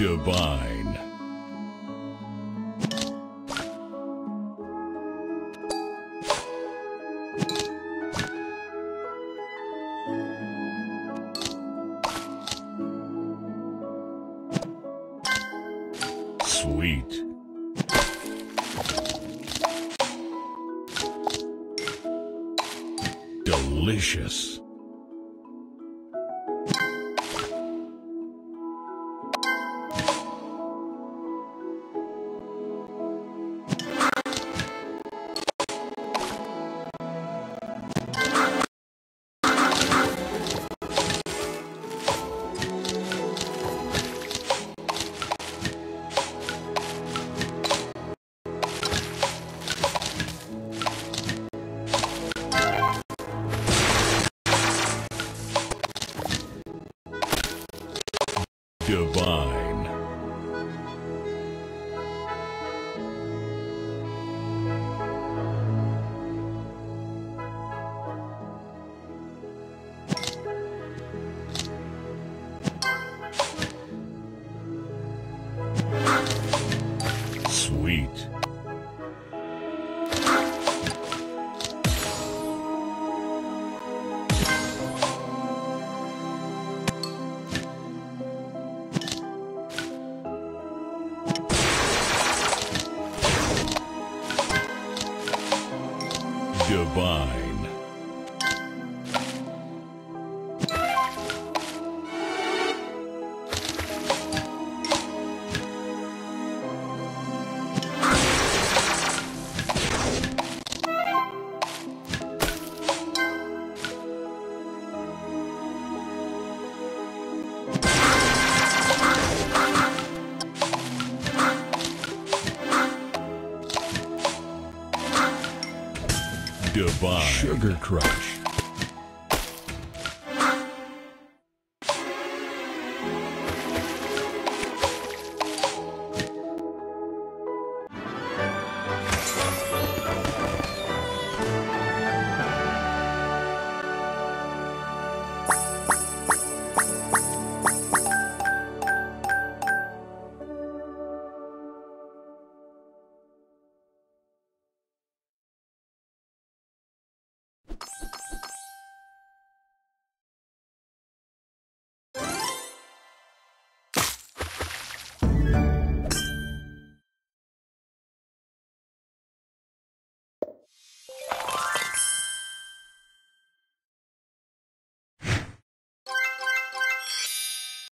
divine. Sweet. Delicious. Divine. Sweet. Divine. Divine. Sugar Crush.